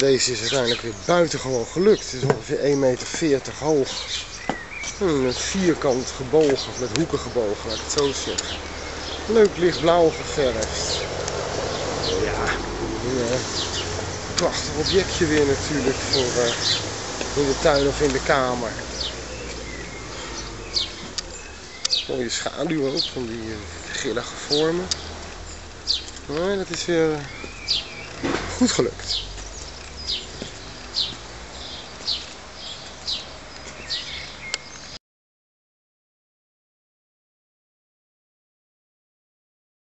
Deze is uiteindelijk weer buitengewoon gelukt. Het is ongeveer 1,40 meter hoog. Een vierkant gebogen, met hoeken gebogen, laat ik het zo zeggen. Leuk lichtblauw geverfd. Ja, een prachtig objectje weer natuurlijk voor in de tuin of in de kamer. Mooie schaduw ook van die grillige vormen. Maar dat is weer goed gelukt.